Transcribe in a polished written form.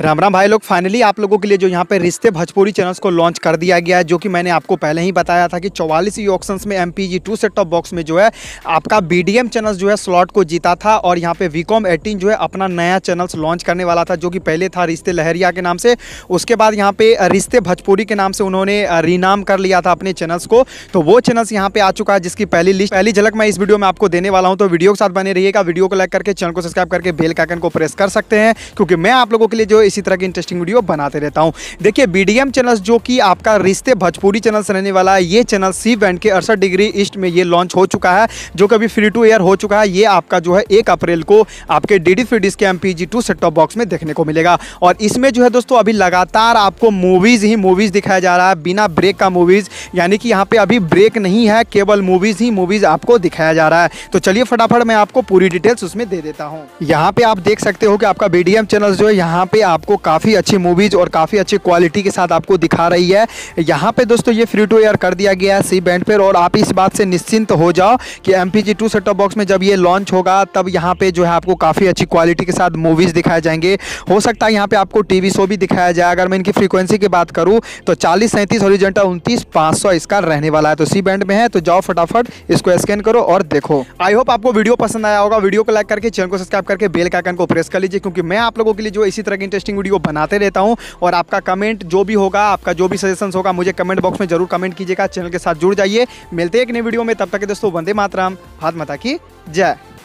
राम राम भाई लोग, फाइनली आप लोगों के लिए जो यहाँ पे रिश्ते भोजपुरी चैनल्स को लॉन्च कर दिया गया है, जो कि मैंने आपको पहले ही बताया था कि 44 ई ऑक्शंस में MPEG 2 सेट टॉप बॉक्स में जो है आपका BDM चैनल्स जो है स्लॉट को जीता था। और यहाँ पे Viacom 18 जो है अपना नया चैनल्स लॉन्च करने वाला था, जो कि पहले था रिश्ते लहरिया के नाम से, उसके बाद यहाँ पे रिश्ते भोजपुरी के नाम से उन्होंने रीनाम कर लिया था अपने चैनल्स को। तो वो चैनल्स यहाँ पे आ चुका है, जिसकी पहली झलक मैं इस वीडियो में आपको देने वाला हूँ। तो वीडियो के साथ बने रहिएगा, वीडियो को लाइक करके चैनल को सब्सक्राइब करके बेल के आइकन को प्रेस कर सकते हैं, क्योंकि मैं आप लोगों के लिए जो इसी तरह की इंटरेस्टिंग वीडियो बनाते रहता हूं। देखिए, BDM चैनल्स जो कि आपका रिश्ते भोजपुरी चैनल्स रहने वाला है, ये चैनल सी बैंड के 68 डिग्री ईस्ट में ये लॉन्च हो चुका है, जो कभी फ्री टू एयर हो चुका है। ये आपका जो है 1 अप्रैल को आपके DD/FreeDisc के MPEG 2 सेट टॉप बॉक्स में देखने को मिलेगा। और इसमें जो है दोस्तों अभी लगातार आपको मूवीज दिखाया जा रहा है, बिना ब्रेक का मूवीज, यानी कि यहाँ पे अभी ब्रेक नहीं है, केवल मूवीज आपको दिखाया जा रहा है। तो चलिए फटाफट मैं आपको पूरी डिटेल्स उसमें दे देता हूँ। यहाँ पे आप देख सकते हो कि आपका BDM चैनल्स जो है यहाँ पे आपको काफ़ी अच्छी मूवीज और काफ़ी अच्छी क्वालिटी के साथ आपको दिखा रही है। यहाँ पे दोस्तों ये फ्री टू एयर कर दिया गया है सी बैंड पर, और आप इस बात से निश्चिंत हो जाओ कि MPEG 2 सेट टॉप बॉक्स में जब ये लॉन्च होगा तब यहाँ पे जो है आपको काफ़ी अच्छी क्वालिटी के साथ मूवीज़ दिखाए जाएंगे। हो सकता है यहाँ पे आपको TV शो भी दिखाया जाए। अगर मैं इनकी फ्रीक्वेंसी की बात करूँ तो 40, 37 हॉरिजॉन्टल 29, 500 इसका रहने वाला है। तो सी बैंड में है, तो जाओ फटाफट इसको स्कैन करो और देखो। आई होप आपको वीडियो पसंद आया होगा। वीडियो को लाइक करके चैनल को सब्सक्राइब करके बेल के आइकन को प्रेस कर लीजिए, क्योंकि मैं आप लोगों के लिए जो इसी तरह की इंटरेस्टिंग वीडियो बनाते रहता हूं। और आपका कमेंट जो भी होगा, आपका जो भी सजेशन होगा, मुझे कमेंट बॉक्स में जरूर कमेंट कीजिएगा। चैनल के साथ जुड़ जाइए। मिलते हैं एक नई वीडियो में, तब तक के दोस्तों वंदे मातरम, भारत माता की जय।